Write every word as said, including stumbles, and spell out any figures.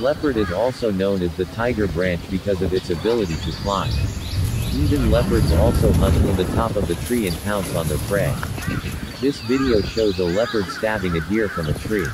Leopard is also known as the tiger branch because of its ability to climb. Even leopards also hunt from the top of the tree and pounce on their prey. This video shows a leopard stabbing a deer from a tree.